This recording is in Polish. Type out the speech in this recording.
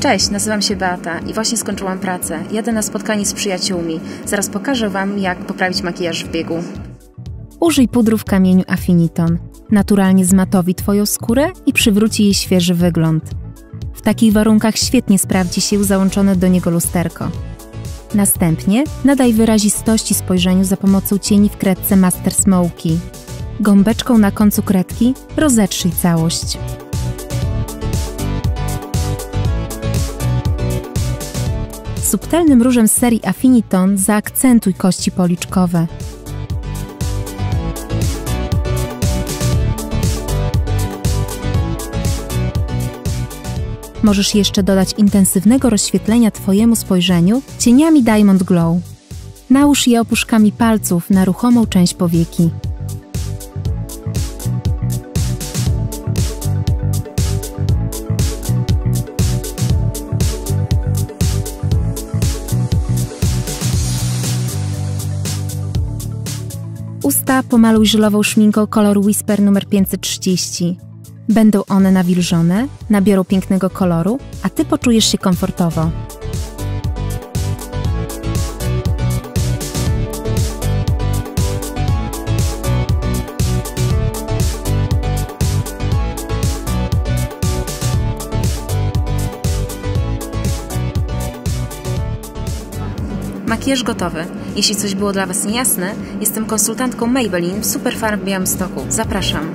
Cześć, nazywam się Beata i właśnie skończyłam pracę. Jadę na spotkanie z przyjaciółmi. Zaraz pokażę Wam, jak poprawić makijaż w biegu. Użyj pudru w kamieniu Affinitone. Naturalnie zmatowi Twoją skórę i przywróci jej świeży wygląd. W takich warunkach świetnie sprawdzi się załączone do niego lusterko. Następnie nadaj wyrazistości spojrzeniu za pomocą cieni w kredce Master Smokey. Gąbeczką na końcu kredki rozetrzyj całość. Subtelnym różem z serii Affinitone zaakcentuj kości policzkowe. Możesz jeszcze dodać intensywnego rozświetlenia Twojemu spojrzeniu cieniami Diamond Glow. Nałóż je opuszkami palców na ruchomą część powieki. Usta pomaluj żelową szminką koloru Whisper nr 530. Będą one nawilżone, nabiorą pięknego koloru, a Ty poczujesz się komfortowo. Makijaż gotowy. Jeśli coś było dla Was niejasne, jestem konsultantką Maybelline w Superfarm w Białymstoku. Zapraszam!